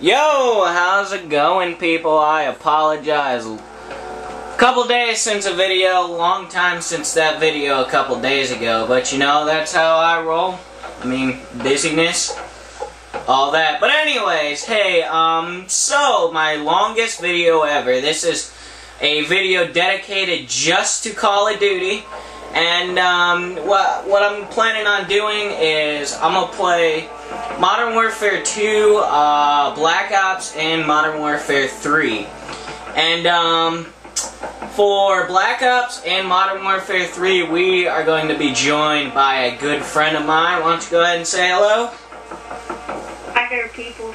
Yo, how's it going, people? I apologize. Couple days since a video, long time since that video a couple days ago, but you know, that's how I roll. I mean, busyness, all that. But anyways, hey, so my longest video ever. This is a video dedicated just to Call of Duty, and what I'm planning on doing is I'm gonna play Modern Warfare 2, Black Ops, and Modern Warfare 3. And for Black Ops and Modern Warfare 3, we are going to be joined by a good friend of mine. Why don't you go ahead and say hello? Hi there, people.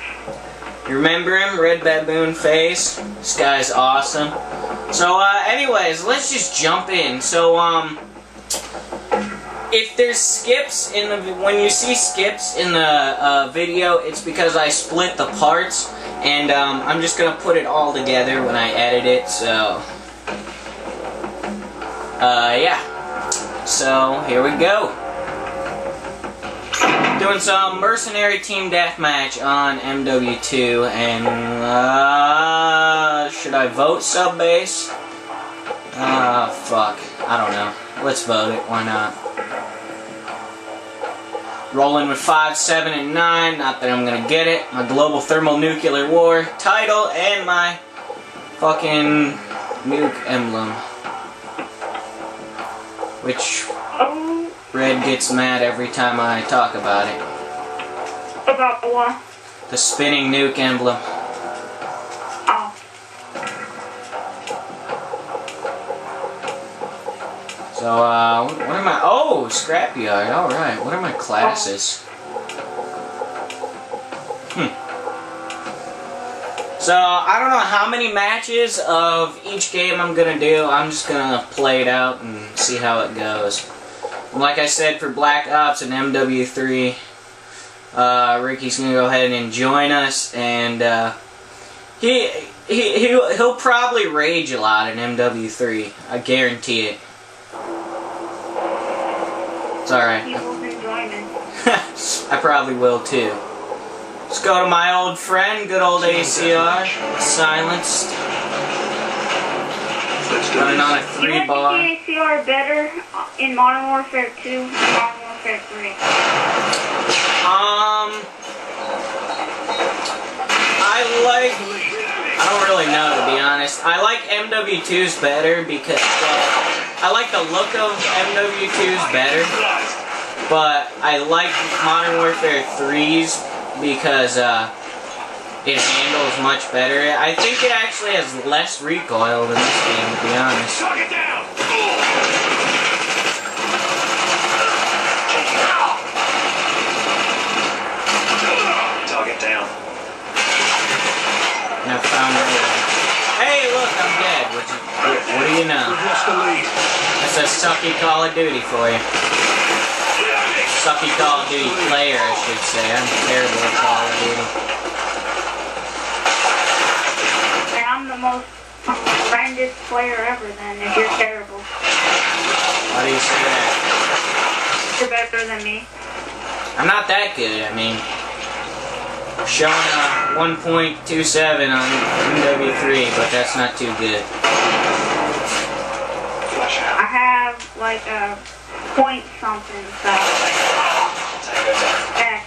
You remember him? Red Baboon Face. This guy's awesome. So, anyways, let's just jump in. So, if there's skips in the, when you see skips in the video, it's because I split the parts, and I'm just gonna put it all together when I edit it. So, yeah. So here we go. Doing some mercenary team deathmatch on MW2, and should I vote sub base? Fuck. I don't know. Let's vote it. Why not? Rolling with 5, 7, and 9. Not that I'm gonna get it. My global thermonuclear war title and my fucking nuke emblem. Which Red gets mad every time I talk about it. About what? The spinning nuke emblem. So, what are my... Oh, Scrapyard, alright. What are my classes? So, I don't know how many matches of each game I'm gonna do. I'm just gonna play it out and see how it goes. Like I said, for Black Ops and MW3, Ricky's gonna go ahead and join us, and, he'll probably rage a lot in MW3. I guarantee it. It's alright. I probably will too. Let's go to my old friend, good old ACR. Silenced. Running on a 3-bar. You like the ACR better in Modern Warfare 2 and Modern Warfare 3? I don't really know, to be honest. I like MW2's better because I like the look of MW2's better, but I like Modern Warfare 3's because it handles much better. I think it actually has less recoil than this game, to be honest. Target down. Now found it. Hey, look, I'm dead. What do you know? That's a sucky Call of Duty for you. Sucky Call of Duty player, I should say. I'm terrible at Call of Duty. I'm the most horrendous player ever, then, if you're terrible. Why do you say that? You're better than me. I'm not that good, I mean. Showing a 1.27 on MW3, but that's not too good. I have like a point something, so exactly.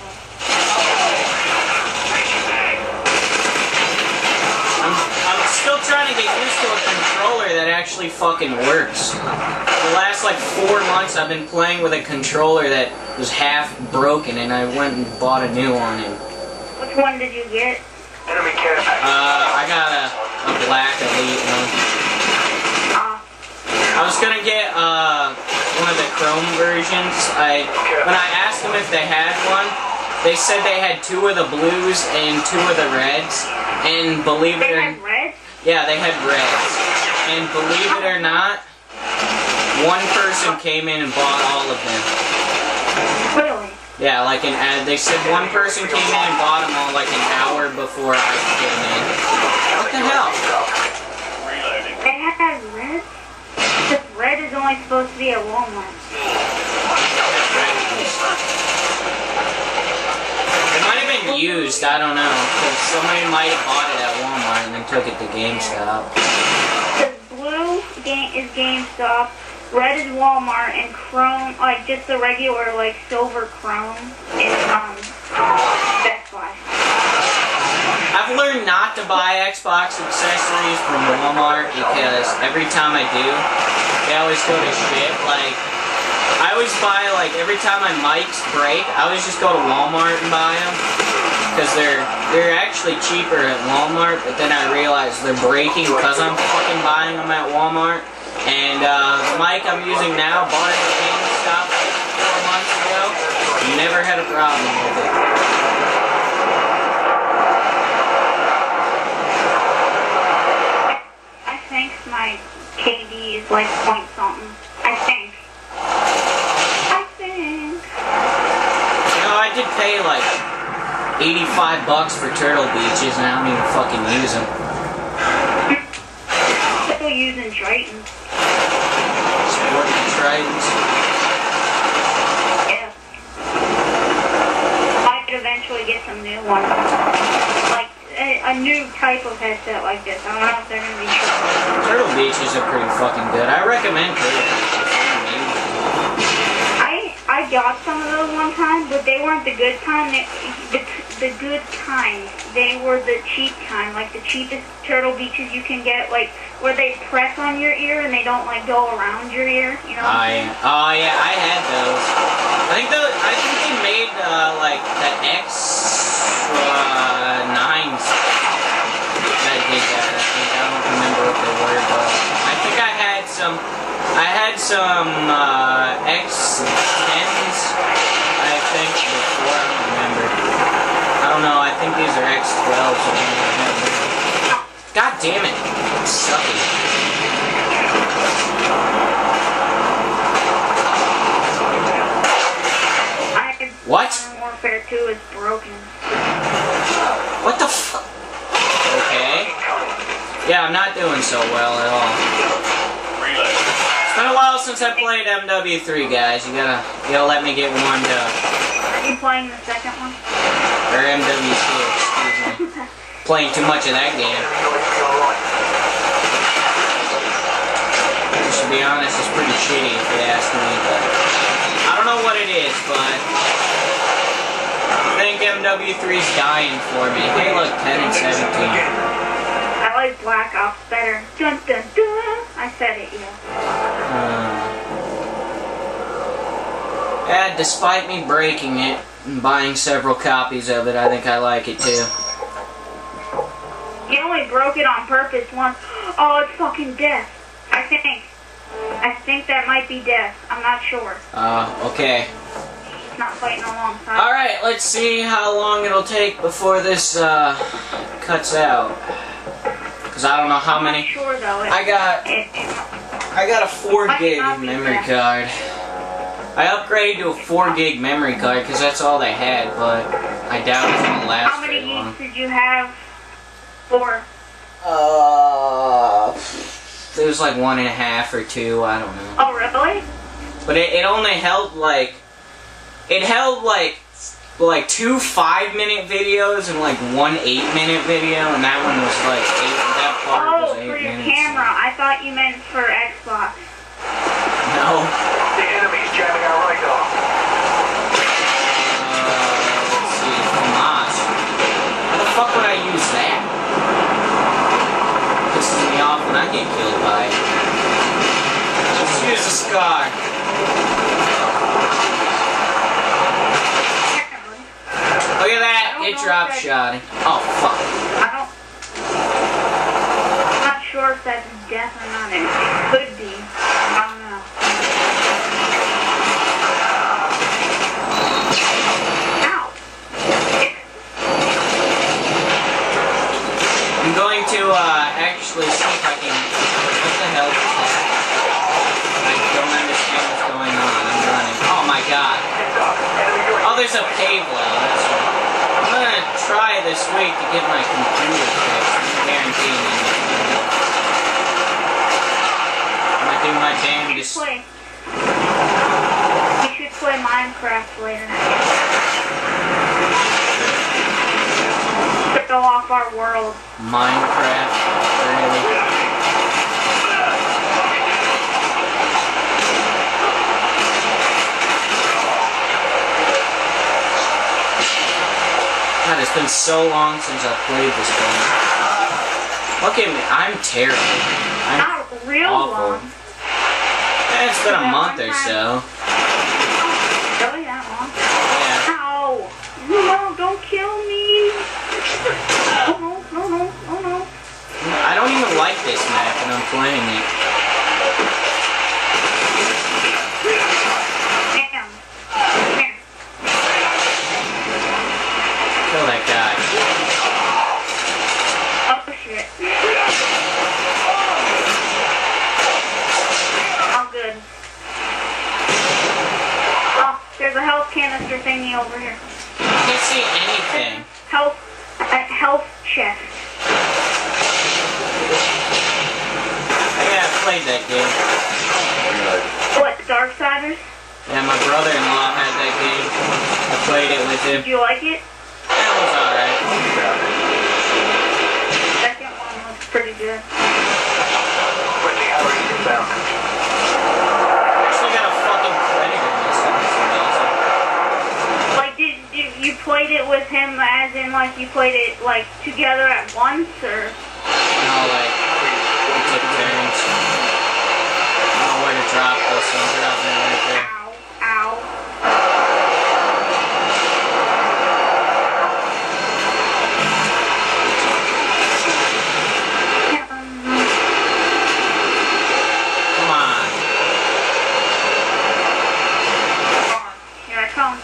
I'm still trying to get used to a controller that actually fucking works. For the last like 4 months I've been playing with a controller that was half broken, and I went and bought a new one. Which one did you get? I got a black Elite one. I was gonna get one of the Chrome versions. When I asked them if they had one, they said they had 2 of the blues and 2 of the reds. And believe it or not, they had reds? Yeah, they had reds. And believe it or not, one person came in and bought all of them. Really? Yeah, like an ad. They said one person came in and bought them all like an hour before I came in. What the hell? They have that red? Because red is only supposed to be at Walmart. It might have been used, I don't know, because somebody might have bought it at Walmart and then took it to GameStop. The blue is GameStop, red is Walmart, and chrome, like just the regular, like silver chrome, is Best Buy. I've learned not to buy Xbox accessories from Walmart because every time I do, they always go to shit. Like, I always buy, like, every time my mics break, I always just go to Walmart and buy them. Because they're actually cheaper at Walmart, but then I realize they're breaking because I'm fucking buying them at Walmart. And the mic I'm using now, bought it at GameStop 4 months ago. Never had a problem with it. I think my KD is like point something. I did pay like $85 for turtle beaches and I don't even fucking use them. Still using Tritons. Sporting Tritons. Yeah. I could eventually get some new ones. Like a new type of headset like this. I don't know if they're gonna be sure. Turtle beaches are pretty fucking good. I recommend turtle beaches. I got some of those one time, but they weren't the good kind. The good kind, they were the cheap kind, like the cheapest turtle beaches you can get, like where they press on your ear and they don't like go around your ear. You know? Oh yeah, I had those. I think they made like the X9s that did that. I don't remember what they were, but I think I had some. I had some X10s, I think, before, I don't remember. I don't know, I think these are X12s or whatever. God damn it, I'm sucking. What? Modern Warfare 2 is broken. What the fuck? Okay. Yeah, I'm not doing so well at all. It's been a while since I played MW3, guys. You gotta let me get warmed up. Are you playing the second one? Or MW2, excuse me. Playing too much of that game. To be honest, it's pretty shitty if you ask me, but I don't know what it is, but I think MW3's dying for me. They look 10 and 17. I like Black Ops better. Dun dun dun! I said it, yeah. Yeah, despite me breaking it and buying several copies of it, I think I like it too. You only broke it on purpose once. Oh, it's fucking death. I think that might be death. I'm not sure. Okay. It's not fighting a long time. Alright, let's see how long it'll take before this cuts out. Because I don't know how many. I'm not sure though. I got a 4 gig memory card. I upgraded to a 4 gig memory card because that's all they had, but I doubt it's gonna last. How many gigs did you have? 4. It was like 1.5 or 2. I don't know. Oh really? But it only held like, it held like 2 5-minute videos and like 1 8-minute video, and that one was like 8. That part was 8 minutes. Oh, for your camera. I thought you meant for Xbox. No. The enemy's jamming our right off. Let's see, Moss. How the fuck would I use that? Pisses me off when I get killed by it. Let's use the scar. Look at that, it drop shot. Oh fuck. I'm not sure if that's death or not. It could be. I don't know. Actually see if I can, what the hell is that? I don't understand what's going on, I'm running. Oh my god. Oh, there's a pave well, that's right. I'm gonna try this week to get my computer fixed, I'm guaranteeing it. I'm gonna do my damnedest. You should play Minecraft later. off our world. Minecraft, really? God, it's been so long since I've played this game. Look at me, I'm terrible. I'm not real awful. Long. Yeah, it's been a month or so. No, don't kill me! Oh no, no, no, oh no. I don't even like this map and I'm playing it. Damn. Damn. Kill that guy. Oh shit. Oh good. Oh, there's a health canister thingy over here. I can't see anything. Health chest. Yeah, I played that game. What, Darksiders? Yeah, my brother-in-law had that game. I played it with him. Did you like it? That was alright. The second one was pretty good. I actually got a fucking predator missile. That's amazing. You played it with him as in like you played it like together at once or? No, like we took turns. I don't know where to drop this, so I'm dropping it right there. Ow, ow. Come on. Here I come.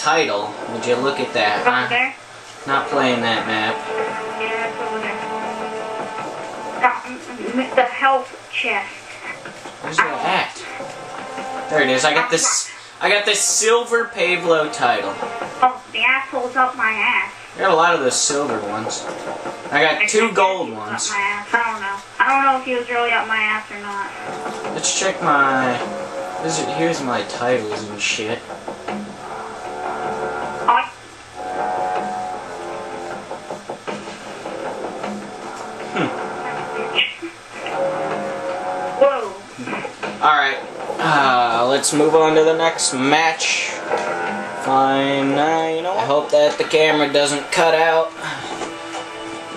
Title. Would you look at that? There. Not playing that map. Yeah, it's over there. The health chest. Where's that at? There it is. I got this silver Pavlo title. Oh, the asshole's up my ass. I got a lot of the silver ones. I got two gold ones. Up my ass. I don't know. I don't know if he was really up my ass or not. Let's check my. Here's my titles and shit. Let's move on to the next match. Fine. You know what? I hope that the camera doesn't cut out.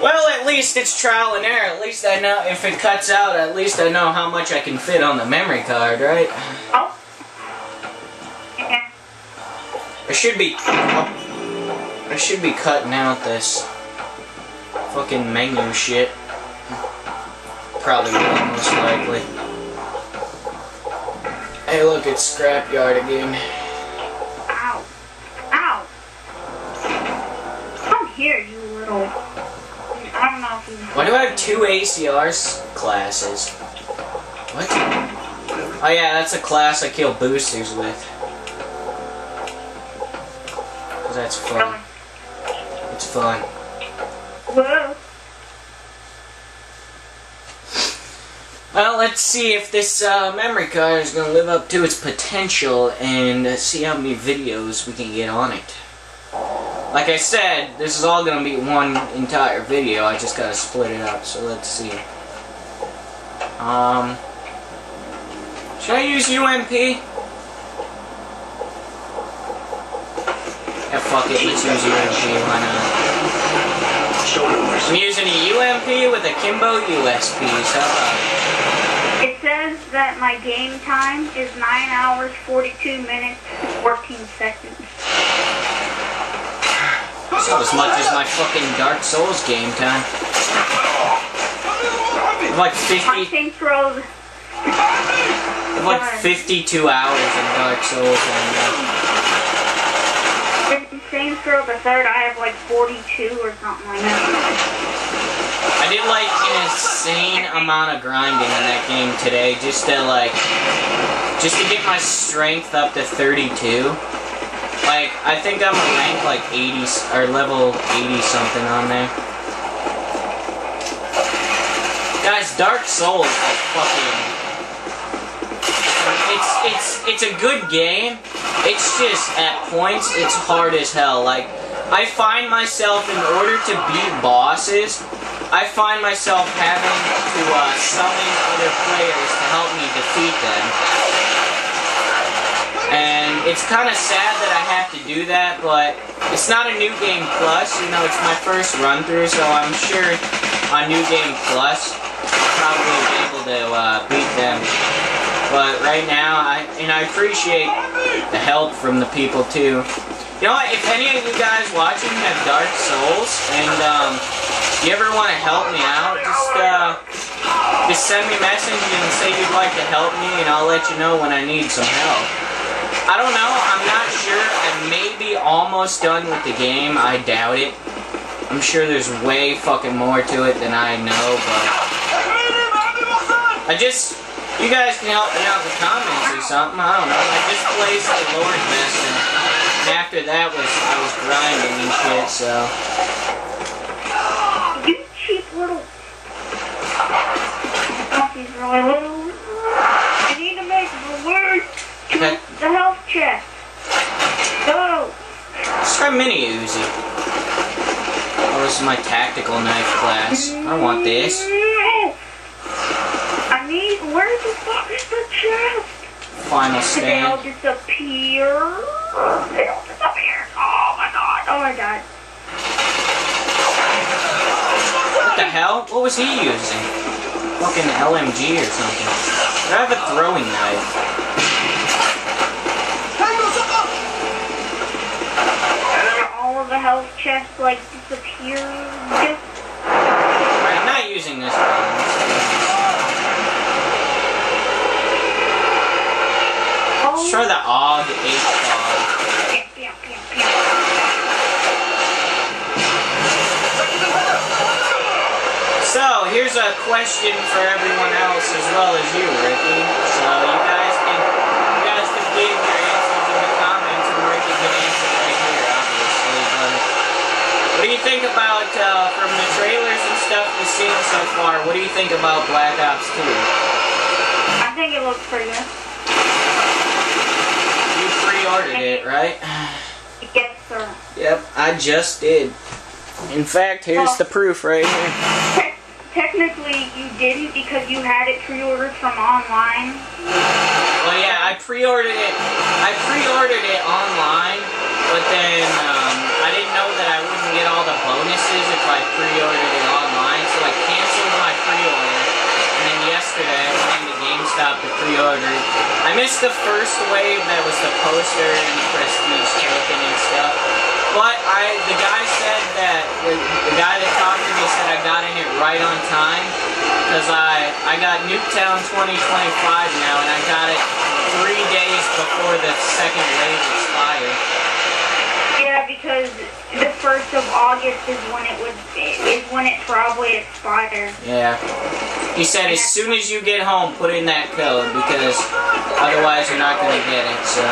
Well, at least it's trial and error. At least I know if it cuts out, at least I know how much I can fit on the memory card, right? Oh. I should be... Oh, I should be cutting out this fucking menu shit. Probably will, most likely. Hey, look, it's Scrapyard again. Ow. Ow. Come here, you little... I don't know if you... Why do I have two ACR classes? What? Oh yeah, that's a class I kill boosters with. Cause that's fun. It's fun. Whoa. Well, let's see if this memory card is going to live up to its potential and see how many videos we can get on it. Like I said, this is all going to be one entire video, I just got to split it up, so let's see. Should I use UMP? Yeah, fuck it, let's use UMP, why not? I'm using a UMP with a Kimbo USP, so it says that my game time is 9 hours, 42 minutes, 14 seconds. So as much as my fucking Dark Souls game time. I'm like 50. I'm like 52 hours in Dark Souls right now. Saints Row the Third, I have like 42 or something like that. I did like an insane amount of grinding in that game today, just to get my strength up to 32. Like, I think I'm gonna rank like 80 or level 80 something on there. Guys, Dark Souls is like fucking. It's a good game. It's just at points it's hard as hell. Like, I find myself in order to beat bosses. I find myself having to summon other players to help me defeat them. And it's kind of sad that I have to do that, but it's not a New Game Plus. You know, it's my first run through, so I'm sure on New Game Plus I'll probably be able to beat them. But right now, I appreciate the help from the people, too. You know what, if any of you guys watching have Dark Souls, and, if you ever want to help me out, just send me a message and say you'd like to help me, and I'll let you know when I need some help. I don't know, I'm not sure, I may be almost done with the game, I doubt it. I'm sure there's way fucking more to it than I know, but... you guys can help me out with comments or something, I don't know, I just placed the Lord Mess, and after that I was grinding and shit, so... He's really little. I need to make the word to the health check. Go! Let's try mini Uzi. Oh, this is my tactical knife class. I want this. I need. Where the fuck is the chest? Final stand. They all disappear. They all disappear. Oh my god. Oh my god. What the hell? What was he using? Fucking LMG or something. I have a throwing knife. All of the health chests like disappeared. Alright, I'm not using this one. Let's try the AUG H-Fog. So, here's a question for everyone else as well as you, Ricky. So, you guys can leave your answers in the comments, and Ricky can answer right here, obviously. But what do you think about, from the trailers and stuff we've seen so far, what do you think about Black Ops 2? I think it looks pretty good. You pre-ordered it, right? Yes, sir. Yep, I just did. In fact, here's the proof right here. Technically, you didn't because you had it pre-ordered from online. Well, yeah, I pre-ordered it online, but then I didn't know that I wouldn't get all the bonuses if I pre-ordered it online, so I canceled my pre-order, and then yesterday I went to GameStop to pre-order it. I missed the first wave that was the poster and the prestige token and stuff, but the guy said that, the guy that talked to me said I got in it right on time, because I got Nuketown 2025 now, and I got it 3 days before the second wave expired. Yeah, because the 1st of August is when it probably expires. Yeah. He said as soon as you get home, put in that code, because otherwise you're not going to get it, so...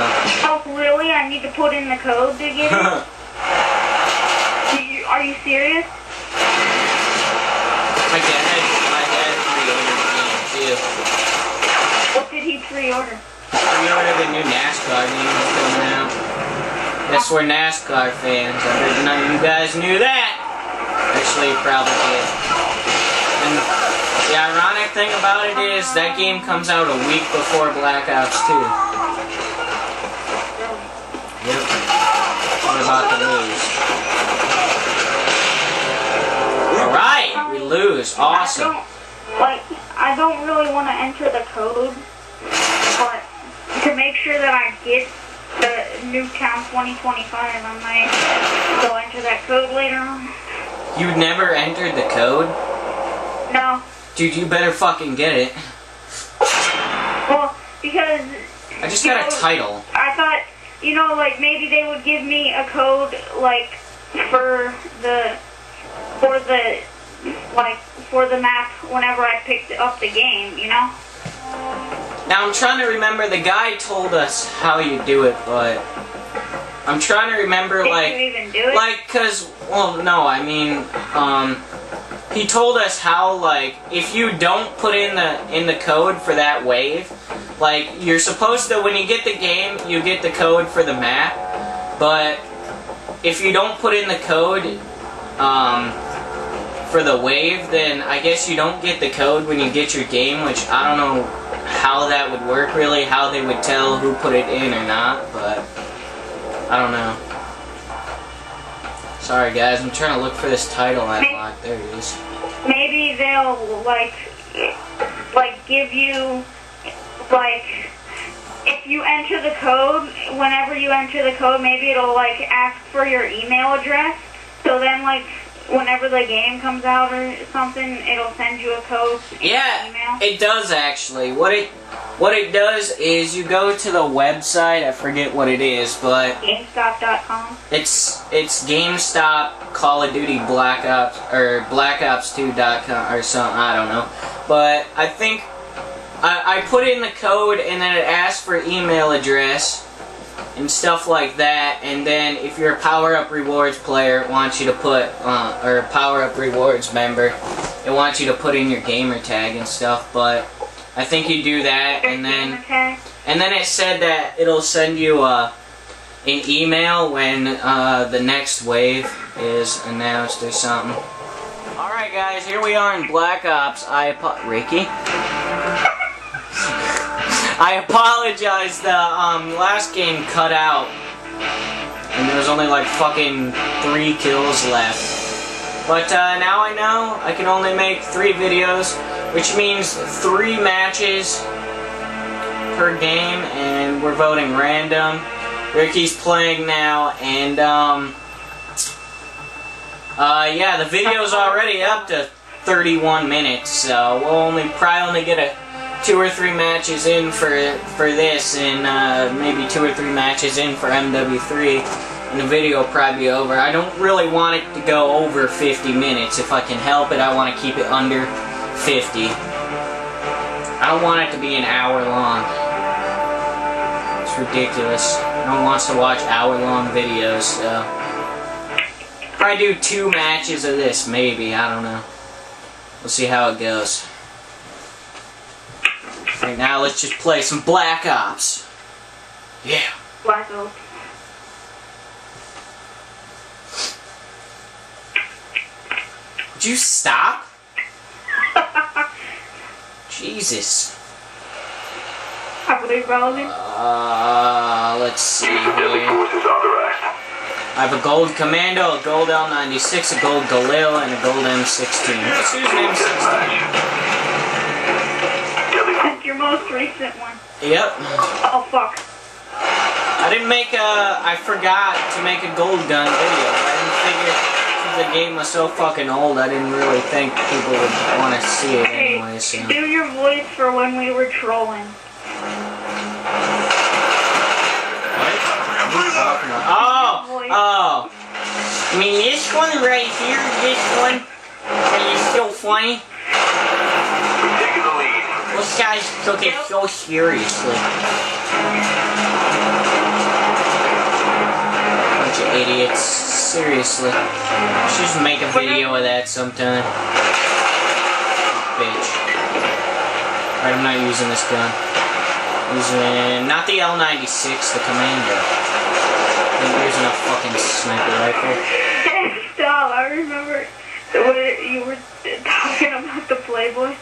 Oh, really? I need to put in the code to get it? Are you serious? I guess. What did he pre-order? Pre-ordered the new NASCAR game that's coming out. That's where NASCAR fans. I heard none of you guys knew that. Actually, you probably did. And the ironic thing about it is that game comes out a week before Black Ops 2. Yep. What about the news? Alright, we lose. Awesome. I don't really want to enter the code, but to make sure that I get the Nuketown 2025, I might go enter that code later on. You never entered the code? No. Dude, you better fucking get it. Well, because... I just got a title. I thought, you know, like, maybe they would give me a code, like, for the map whenever I picked up the game, you know? Now I'm trying to remember, the guy told us how you do it, but I'm trying to remember, he told us how, like, if you don't put in the code for that wave, like, you're supposed to, when you get the game, you get the code for the map, but if you don't put in the code, for the wave, then I guess you don't get the code when you get your game, which I don't know how that would work, really, how they would tell who put it in or not, but I don't know. Sorry guys, I'm trying to look for this title I unlocked. There it is. Maybe they'll, like give you, like, if you enter the code, whenever you enter the code, maybe it'll, like, ask for your email address, so then, like, whenever the game comes out or something, it'll send you a code. Yeah, email. It does actually. What it does is you go to the website. I forget what it is, but GameStop.com. It's GameStop Call of Duty Black Ops or Black Ops 2.com or something. I don't know, but I think I put in the code and then it asks for email address and stuff like that, and then if you're a Power Up Rewards player, it wants you to put, or a Power Up Rewards member, it wants you to put in your gamer tag and stuff, but I think you do that, and then it said that it'll send you an email when the next wave is announced or something. Alright guys, here we are in Black Ops. Ricky? I apologize, the last game cut out, and there was only like fucking 3 kills left. But now I know I can only make 3 videos, which means 3 matches per game, and we're voting random. Ricky's playing now, and yeah, the video's already up to 31 minutes, so we'll probably only get a 2 or 3 matches in for this, and maybe 2 or 3 matches in for MW3, and the video will probably be over. I don't really want it to go over 50 minutes. If I can help it, I want to keep it under 50. I don't want it to be an hour long. It's ridiculous. No one wants to watch hour-long videos, so... probably do 2 matches of this, maybe. I don't know. We'll see how it goes. Right now, let's just play some Black Ops. Yeah. Black Ops. Would you stop? Jesus. I somebody probably? Let's see here. I have a gold Commando, a gold L96, a gold Galil, and a gold M16. Let's use an M16. That's your most recent one. Yep. Oh, fuck. I didn't make a... I forgot to make a gold gun video. I didn't figure... Since the game was so fucking old, I didn't really think people would want to see it anyway, so... Hey, do your voice for when we were trolling. Oh, I mean this one right here, this one, is so funny. Those guys took it so seriously. Bunch of idiots, seriously. Just make a video of that sometime. Bitch. Alright, I'm not using this gun. I'm using, not the L96, the Commando. There's no fucking sniper rifle. Stop, I remember what you were talking about the Playboy.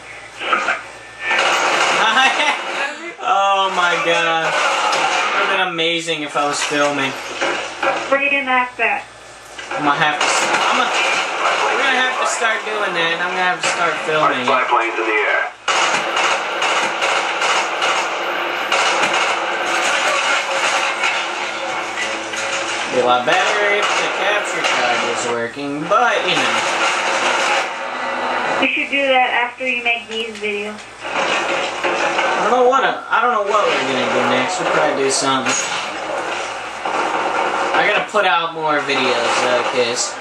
Oh my god. It would have been amazing if I was filming. Reenact that. I'm gonna have to... we're gonna have to start doing that, and I'm gonna have to start filming. Fly planes in the air. It'd be a lot better if the capture card was working, but you know. You should do that after you make these videos. I don't know what we're gonna do next. We'll probably do something. I gotta put out more videos though, cause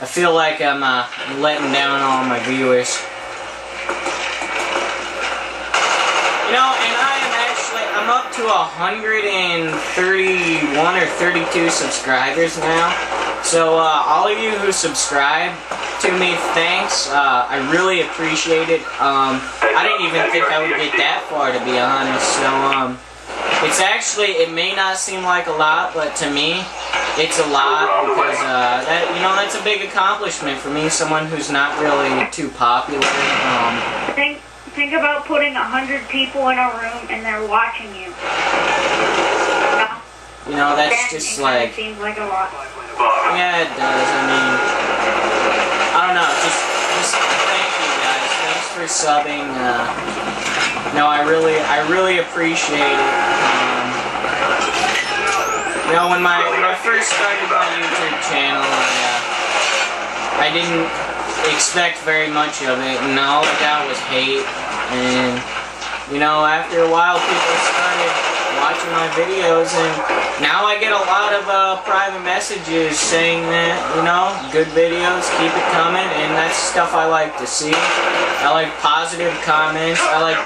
I feel like I'm letting down all my viewers. You know, and I'm up to 131 or 32 subscribers now, so all of you who subscribe to me, thanks, I really appreciate it. I didn't even think I would get that far, to be honest, so it's actually, it may not seem like a lot, but to me, it's a lot, because that, you know, that's a big accomplishment for me, someone who's not really too popular. Think about putting 100 people in a room and they're watching you. You know, that's just like... It seems like a lot. Yeah, it does. I mean... I don't know. Just thank you guys. Thanks for subbing. No, I really appreciate it. You know, when I first started my YouTube channel, I didn't expect very much of it, and all of that was hate. And, you know, after a while people started watching my videos, and now I get a lot of private messages saying that, you know, good videos, keep it coming, and that's stuff I like to see. I like positive comments, I like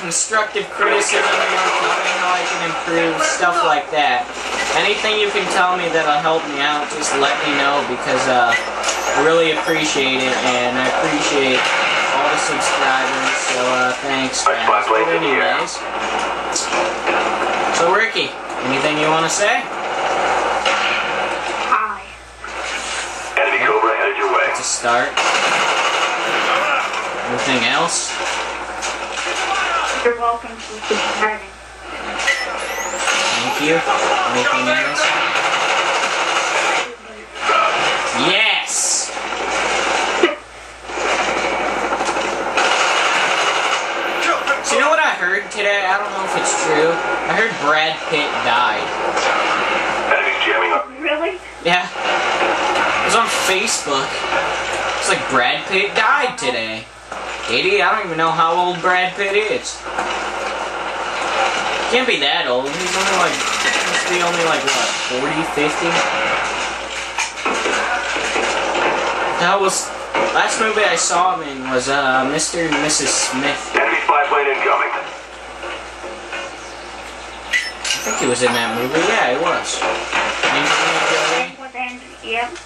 constructive criticism, how I can improve, stuff like that. Anything you can tell me that'll help me out, just let me know, because I really appreciate it, and I appreciate all the subscribers, so thanks, guys. But anyways, so Ricky, anything you want to say? Hi. Enemy Cobra headed your way. To start. Anything else? You're welcome to subscribing. Thank you. Anything else? Yes! So you know what I heard today? I don't know if it's true. I heard Brad Pitt died. Really? Yeah. It was on Facebook. It's like Brad Pitt died today. Katie, I don't even know how old Brad Pitt is. Can't be that old. He's only like, must be only like, what, 40, 50? That was, last movie I saw him in was Mr. and Mrs. Smith. Enemy spy plane incoming. I think he was in that movie. Yeah, he was. Yep.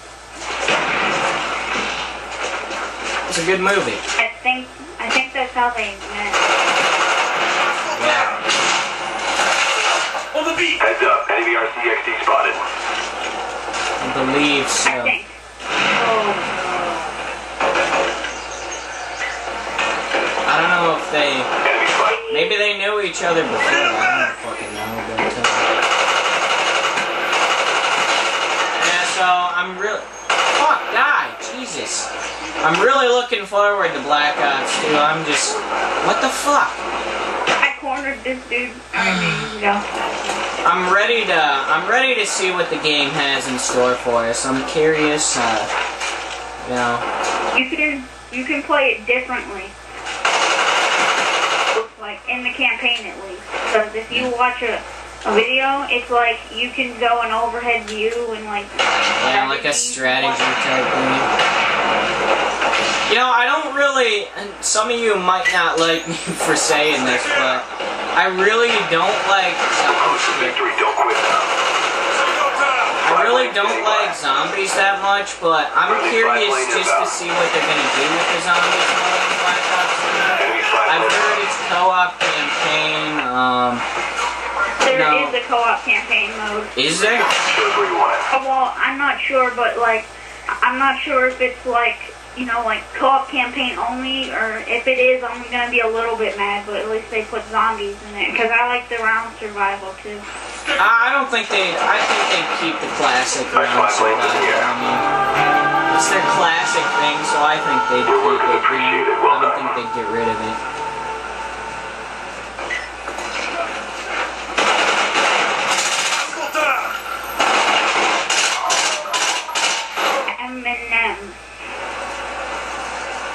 It's a good movie. I think that's how they met. Yeah. On the beat. Heads up, enemy RCXD spotted. I believe so. I think. Oh. I don't know if they. Enemy Maybe they knew each other before. I don't fucking know, but yeah, so I'm really... Fuck, die! Jesus. I'm really looking forward to Black Ops 2. I'm just... What the fuck? I cornered this dude. I'm ready to see what the game has in store for us. I'm curious, you know. You can play it differently. Like in the campaign at least. So if you watch a video, it's like you can go an overhead view and like... Yeah, like a strategy type thing. You know, I don't really... And some of you might not like me for saying this, but I really don't like... I really don't like zombies that much, but I'm curious just to see what they're going to do with the zombies more than Black Ops 2. I've heard it's co-op campaign, There is a co-op campaign mode. Is there? Well, I'm not sure, but like, I'm not sure if it's like, you know, like co-op campaign only, or if it is, I'm going to be a little bit mad, but at least they put zombies in it, because I like the round survival too. I don't think they. I think they keep the classic round survival. I mean, it's their classic thing, so I think they keep it. I don't think they get rid of it.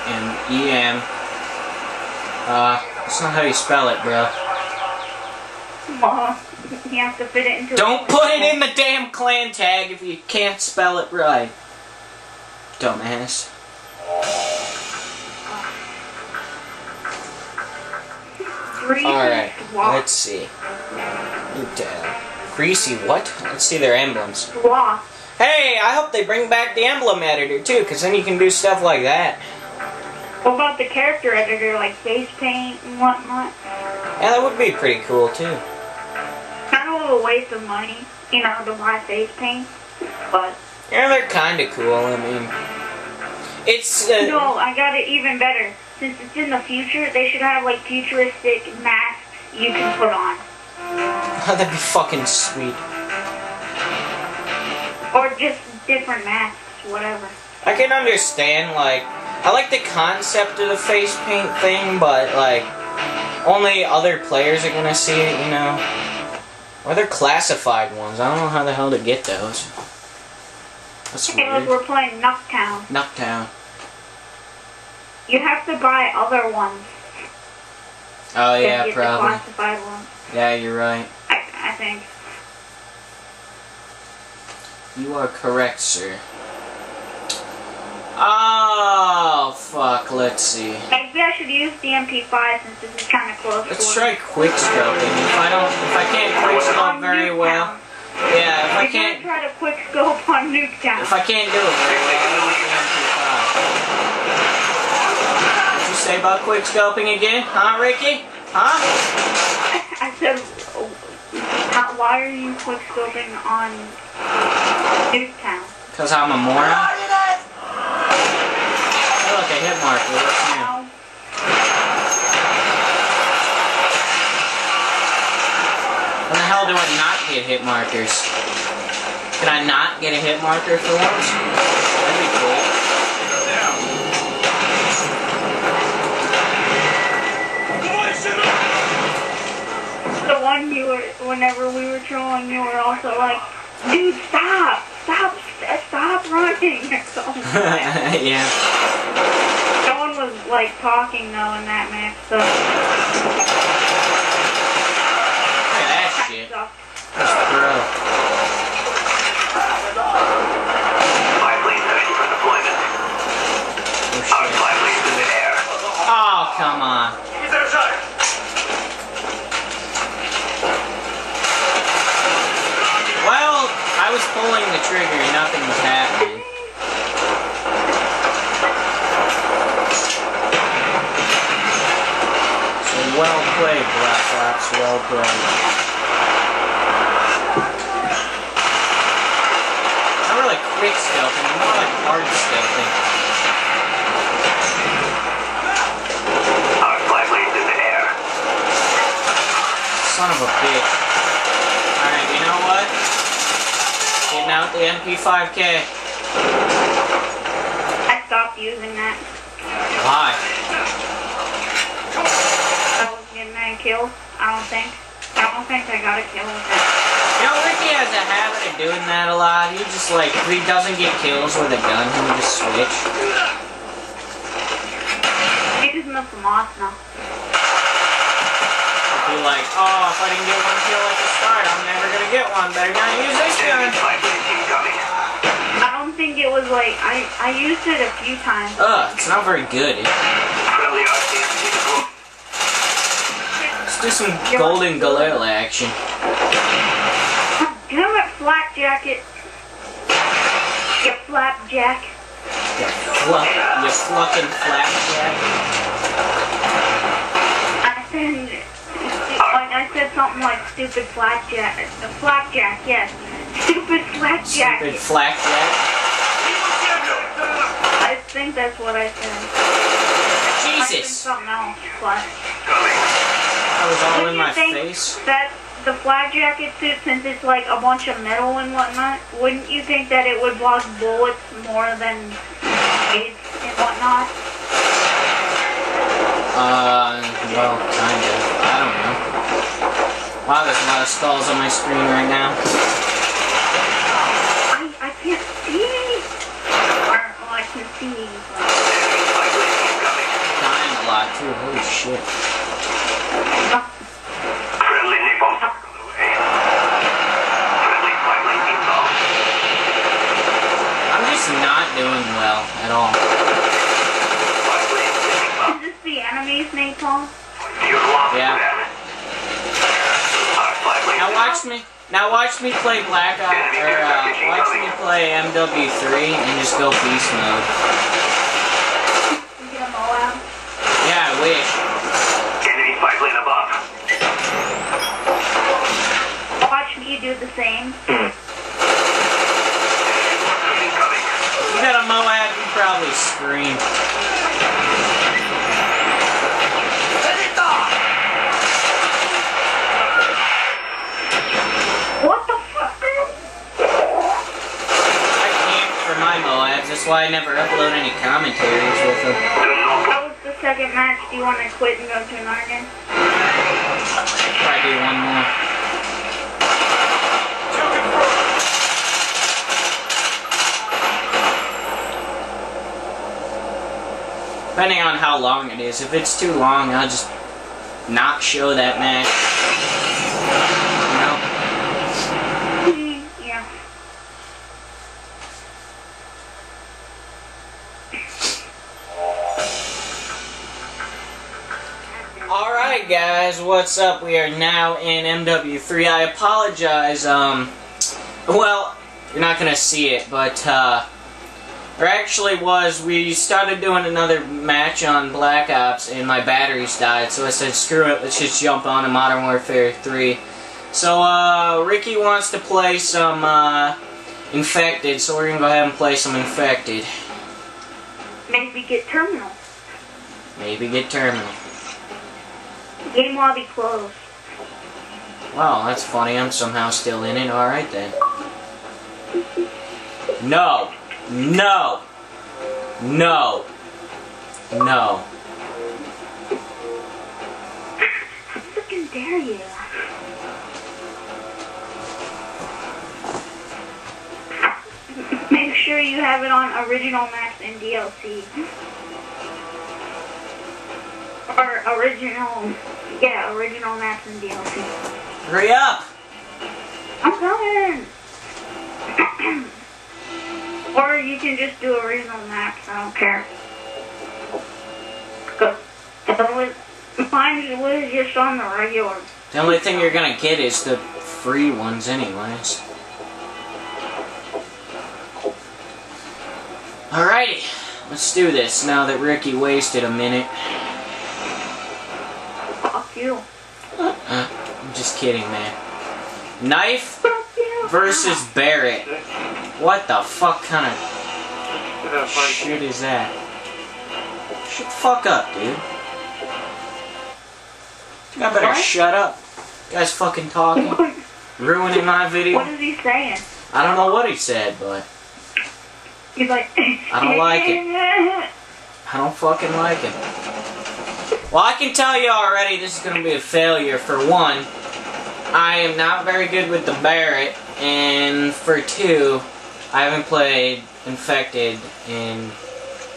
M-E-M. That's not how you spell it, bro. Mom. You have to fit it into... Don't put it in the damn clan tag if you can't spell it right. Dumbass. Alright, let's see. Greasy what? Let's see their emblems. Hey, I hope they bring back the emblem editor too, because then you can do stuff like that. What about the character editor, like face paint and whatnot? Yeah, that would be pretty cool too. A waste of money, you know, to buy face paint, but... Yeah, they're kind of cool, I mean... It's... No, I got it even better. Since it's in the future, they should have, like, futuristic masks you can put on. That'd be fucking sweet. Or just different masks, whatever. I can understand, like... I like the concept of the face paint thing, but, like... Only other players are gonna see it, you know? Or they're classified ones. I don't know how the hell to get those. That's weird. Because we're playing Nuketown. Nuketown. You have to buy other ones. Oh yeah, probably. Classified ones. Yeah, you're right. I think. You are correct, sir. Oh fuck! Let's see. Maybe I should use the MP5 since this is kind of close. Let's try quickscoping. If I can't quickscope very well, yeah. If I can't try to quickscope on Nuketown. If I can't do it very well, use the MP5. What'd you say about quickscoping again, huh, Ricky? Huh? I said, why are you quickscoping on Nuketown? Because I'm a moron. Look, a hit marker. What's new? Ow. When the hell do I not get hit markers? Can I not get a hit marker for once? That'd be cool. The one you were, whenever we were trolling, you were also like, dude, stop! Stop! Stop running! Yeah. Someone was like talking though in that match, so. Look at that shit. That's bro. Oh, come on. Well, I was pulling the trigger and nothing was happening. Well played, Black Ops, well played. Not really quick stealthing, more like hard stealthing. Our flight lane's in the air. Son of a bitch. Alright, you know what? Getting out the MP5K. I stopped using that. Why? I was getting that kill, I don't think. I don't think I got a kill with that. You know, Ricky has a habit of doing that a lot. He just like, if he doesn't get kills with a gun, he'll just switch. He just missed them off now. Be like, oh, if I didn't get one kill at the start, I'm never gonna get one. Better not use this gun. I don't think it was like I used it a few times. Ugh, it's not very good. Let's do some golden Galil action. You know what, Flapjacket? You flapjack. You fucking flapjack. I said something like stupid flapjack. The flapjack, yes. Stupid flapjack. Stupid flapjack. I think that's what I said. Jesus. I said something else. That was all in my face. That the flapjacket suit, since it's like a bunch of metal and whatnot, wouldn't you think that it would block bullets more than blades and whatnot? Well, kind of. I don't know. Wow, there's a lot of skulls on my screen right now. I can't see. Or I can see. Dying a lot too, holy shit. Friendly Napalm. Friendly friendly Napalm. I'm just not doing well at all. Is this the enemy's napalm? Yeah. Now watch me play Black Ops, or watch me play MW3 and just go beast mode. You get a Moab? Yeah, I wish. Enemy 5 lane above. Watch me do the same. You got a Moab, you probably scream. That's why I never upload any commentaries with them. That was the second match. Do you want to quit and go to another game? I'll try to do one more. Depending on how long it is. If it's too long, I'll just not show that match. Guys, what's up? We are now in MW3. I apologize, well, you're not gonna see it, but, there actually was, we started doing another match on Black Ops, and my batteries died, so I said, screw it, let's just jump on to Modern Warfare 3. So, Ricky wants to play some, Infected, so we're gonna go ahead and play some Infected. Maybe get Terminal. Maybe get Terminal. Game lobby closed. Wow, that's funny. I'm somehow still in it. Alright then. No. No. No. No. How fucking dare you? Make sure you have it on original maps and DLC. Or original, yeah, original maps and DLC. Hurry up! I'm coming! Or you can just do original maps, I don't care. Go. Mine was just on the regular. The only thing you're gonna get is the free ones anyways. Alrighty, let's do this now that Ricky wasted a minute. You. I'm just kidding, man. Knife versus Barrett. What the fuck kind of shit is that? Shut the fuck up, dude. I better shut up. You guys fucking talking. Ruining my video. What is he saying? I don't know what he said, but... He's like... I don't like it. I don't fucking like it. Well, I can tell you already this is going to be a failure. For one, I am not very good with the Barrett. And for two, I haven't played Infected in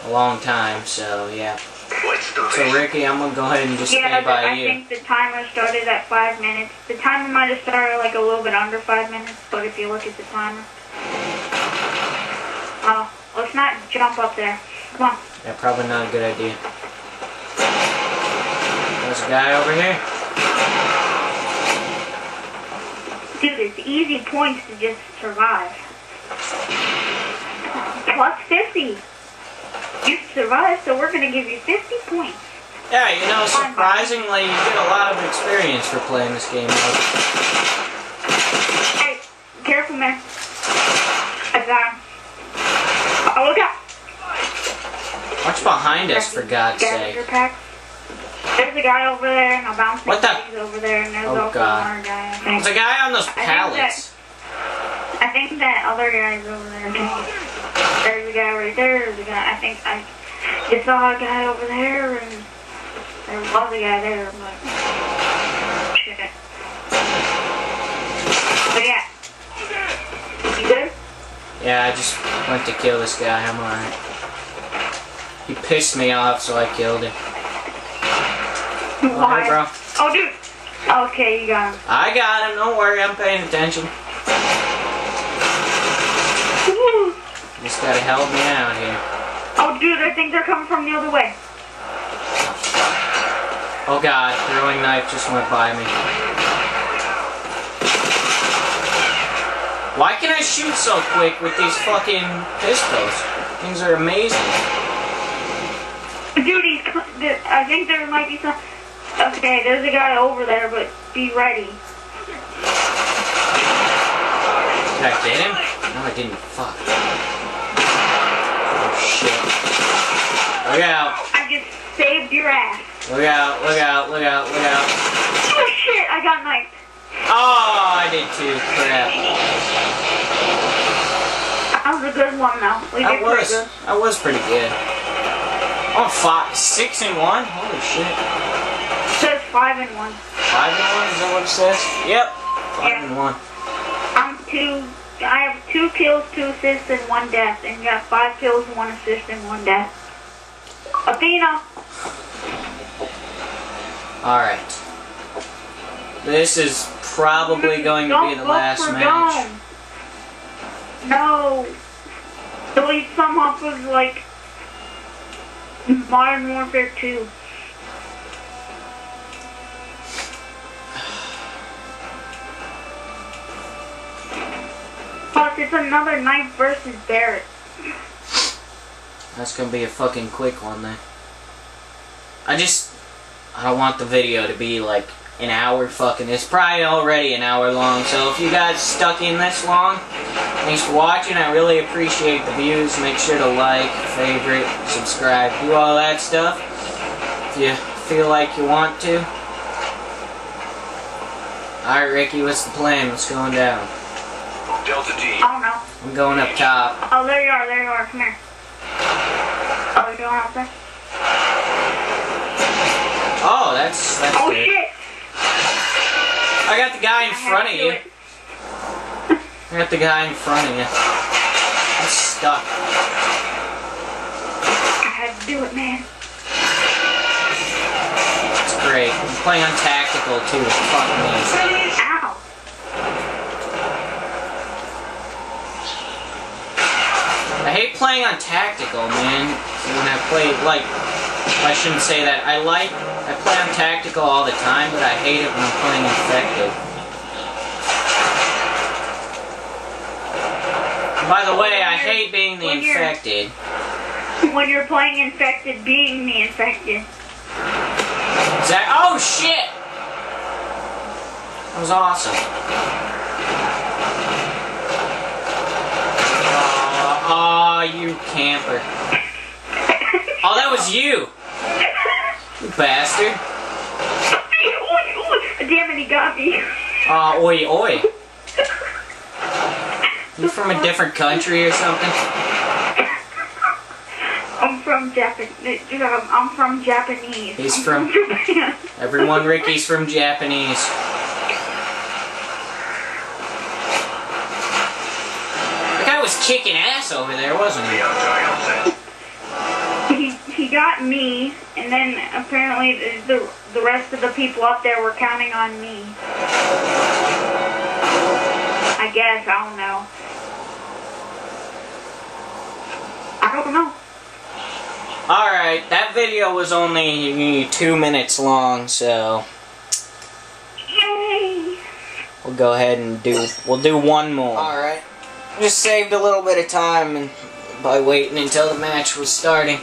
a long time, so yeah. So Ricky, I'm going to go ahead and just stay by you. Yeah, I think the timer started at 5 minutes. The timer might have started like a little bit under 5 minutes, but if you look at the timer. Oh, let's not jump up there. Come on. Yeah, probably not a good idea. There's a guy over here. Dude, it's easy points to just survive. Plus 50. You survived, so we're going to give you 50 points. Yeah, you know, surprisingly, you get a lot of experience for playing this game. Hey, careful, man. I got him. Oh, look out. Watch behind us, for God's sake. There's a guy over there, and I'll bounce over there, and there's also another guy. I think. There's a guy on those pallets. I think that other guy's over there. There's a guy right there. There's a guy. I think I saw a guy over there, and there was a guy there. I'm like, shit. But yeah. You good? Yeah, I just went to kill this guy. I'm alright. He pissed me off, so I killed him. Why? Hey, bro. Oh, dude. Okay, you got him. I got him. Don't worry. I'm paying attention. Just gotta help me out here. Oh, dude. I think they're coming from the other way. Oh, God. Throwing knife just went by me. Why can I shoot so quick with these fucking pistols? Things are amazing. Dude, I think there might be some... Okay, there's a guy over there, but be ready. Did I get him? No, I didn't. Fuck. Oh, shit. Look out. I just saved your ass. Look out, look out, look out, look out. Oh, shit, I got knifed. Oh, I did too. Crap. That was a good one, though. That was pretty good. Oh, 5, 6 and 1? Holy shit. It says 5 and 1. 5 and 1? Is that what it says? Yep. 5 and 1. I'm 2. I have 2 kills, 2 assists, and 1 death, and you got 5 kills, 1 assist, and 1 death. Athena. All right. This is probably going to be the last match. Dome. No. At least some of us like. Modern Warfare 2. Fuck, it's another knife versus Barrett. That's gonna be a fucking quick one then. I don't want the video to be like an hour fucking. It's probably already an hour long, so if you guys stuck in this long, thanks for watching. I really appreciate the views. Make sure to like, favorite, subscribe, do all that stuff if you feel like you want to. Alright, Ricky, what's the plan? What's going down? Delta G. I don't know. I'm going up top. Oh, there you are, there you are. Come here. Oh, you're going out there? Oh, that's oh, good. Shit! I got the guy in front of you. I got the guy in front of you. I'm stuck. I had to do it, man. It's great. I'm playing on tactical, too. Fuck me. Ow. I hate playing on tactical, man. When I play, like... I shouldn't say that. I play on tactical all the time, but I hate it when I'm playing Infected. By the way, I hate being the infected. When you're playing infected, being the infected. Exactly. Oh shit! That was awesome. Oh, you camper. Oh, that was you. You bastard. Damn it, he got me. Aw, oi, oi. You from a different country or something? I'm from Japanese. He's from Japan. Everyone, Ricky's from Japanese. That guy was kicking ass over there, wasn't he? He got me, and then apparently the rest of the people up there were counting on me. I guess, I don't know. I don't know. Alright, that video was only 2 minutes long, so yay! We'll go ahead and we'll do one more. Alright. Just saved a little bit of time by waiting until the match was starting.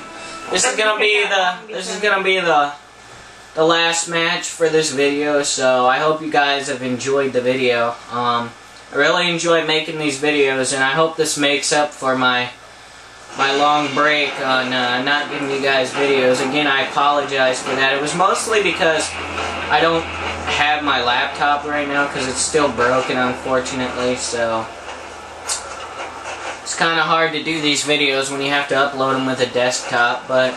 This is gonna be the last match for this video, so I hope you guys have enjoyed the video. I really enjoy making these videos, and I hope this makes up for my long break on not giving you guys videos. Again, I apologize for that. It was mostly because I don't have my laptop right now because it's still broken, unfortunately, so it's kind of hard to do these videos when you have to upload them with a desktop, but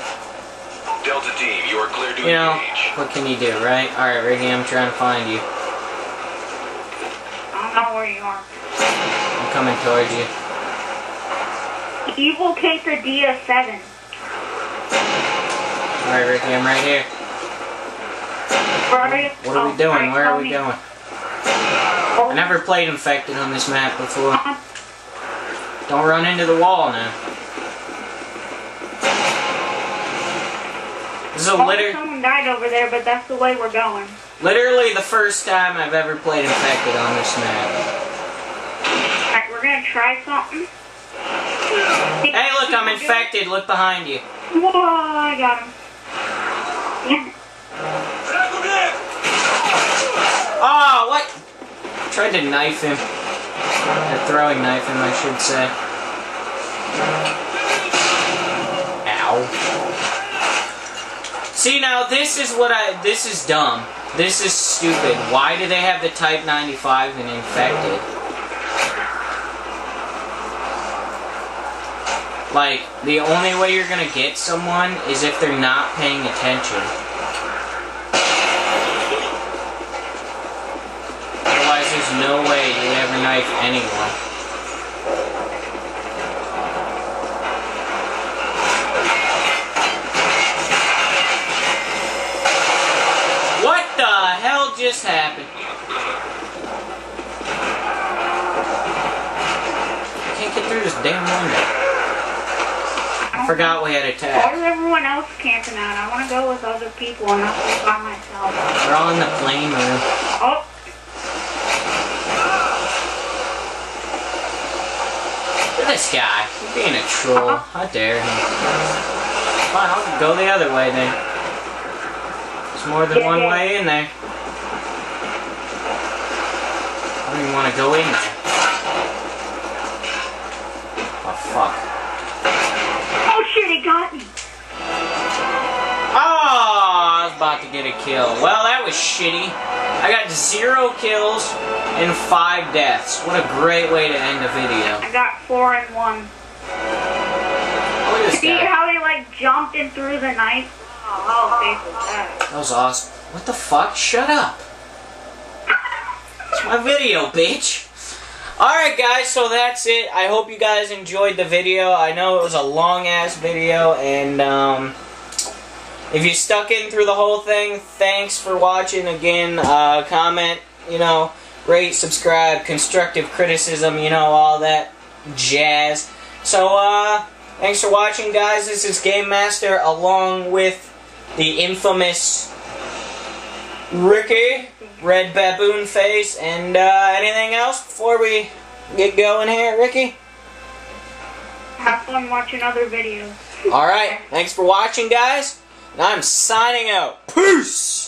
Delta team, you are clear to engage. You know, what can you do, right? Alright, Ricky, I'm trying to find you. I don't know where you are. I'm coming towards you. Evil Quesadilla 7. Alright, Ricky, I'm right here. What are we doing? Sorry, where are we going? I never played Infected on this map before. Don't run into the wall now. This is a someone died over there, but that's the way we're going. Literally the first time I've ever played Infected on this map. Alright, we're gonna try something. Hey, look, I'm infected. Look behind you. Whoa, I got him. Oh, what? Tried to knife him. A throwing knife him, I should say. Ow. See, now, this is dumb. This is stupid. Why do they have the Type 95 and Infected? Like, the only way you're gonna get someone is if they're not paying attention. Otherwise, there's no way you'd ever knife anyone. What the hell just happened? I can't get through this damn window. I forgot we had attacked. Why is everyone else camping out? I want to go with other people and not just by myself. We're all in the plane room. Oh! Look at this guy. He's being a troll. I dare him. Fine, I'll go the other way then. There's more than one way in there. I don't even want to go in there. Oh, fuck. Oh, I was about to get a kill. Well, that was shitty. I got 0 kills and 5 deaths. What a great way to end a video. I got 4 and 1. Look at this guy. See how he like jumped in through the knife? Oh, that was awesome. What the fuck? Shut up. It's my video, bitch. Alright guys, so that's it. I hope you guys enjoyed the video. I know it was a long-ass video, and if you stuck in through the whole thing, thanks for watching. Again, comment, you know, rate, subscribe, constructive criticism, you know, all that jazz. So, thanks for watching, guys. This is Game Master, along with the infamous Ricky, Red Baboon Face, and anything else before we get going here, Ricky? Have fun watching other videos. Alright, thanks for watching, guys, and I'm signing out. Peace!